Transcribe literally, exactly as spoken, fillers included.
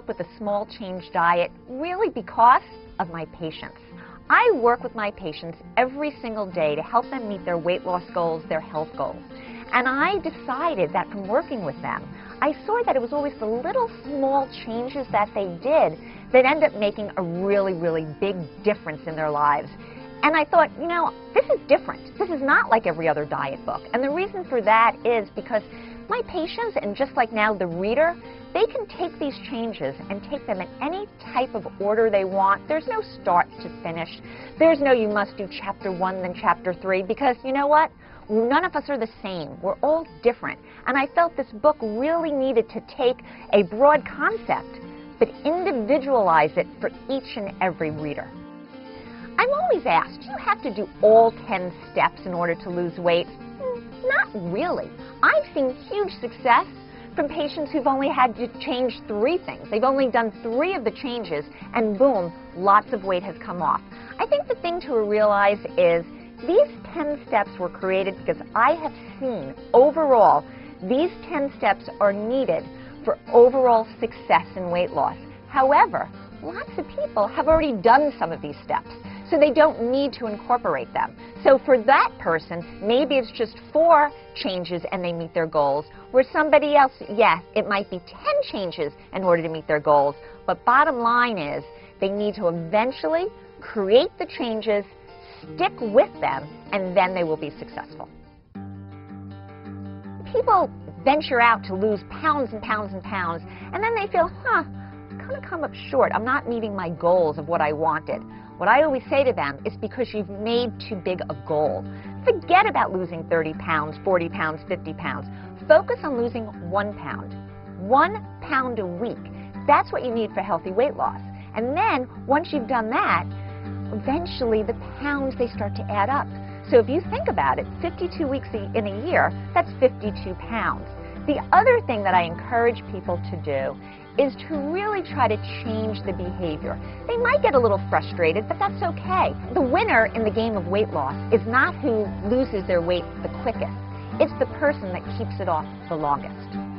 up with a small change diet really because of my patients. I work with my patients every single day to help them meet their weight loss goals, their health goals. And I decided that from working with them, I saw that it was always the little small changes that they did that end up making a really, really big difference in their lives. And I thought, you know, this is different. This is not like every other diet book. And the reason for that is because my patients, and just like now the reader, they can take these changes and take them in any type of order they want. There's no start to finish. There's no you must do chapter one, then chapter three, because you know what? None of us are the same. We're all different. And I felt this book really needed to take a broad concept, but individualize it for each and every reader. I'm always asked, do you have to do all ten steps in order to lose weight? Not really. I've seen huge success from patients who've only had to change three things. They've only done three of the changes, and boom, lots of weight has come off. I think the thing to realize is these ten steps were created because I have seen overall these ten steps are needed for overall success in weight loss. However, lots of people have already done some of these steps, so they don't need to incorporate them. So for that person, maybe it's just four changes and they meet their goals. Where somebody else, yes, it might be ten changes in order to meet their goals. But bottom line is they need to eventually create the changes, stick with them, and then they will be successful. People venture out to lose pounds and pounds and pounds, and then they feel, huh, I'm kind of come up short. I'm not meeting my goals of what I wanted. What I always say to them is because you've made too big a goal. Forget about losing thirty pounds, forty pounds, fifty pounds. Focus on losing one pound. One pound a week. That's what you need for healthy weight loss. And then, once you've done that, eventually the pounds, they start to add up. So if you think about it, fifty-two weeks in a year, that's fifty-two pounds. The other thing that I encourage people to do is to really try to change the behavior. They might get a little frustrated, but that's okay. The winner in the game of weight loss is not who loses their weight the quickest. It's the person that keeps it off the longest.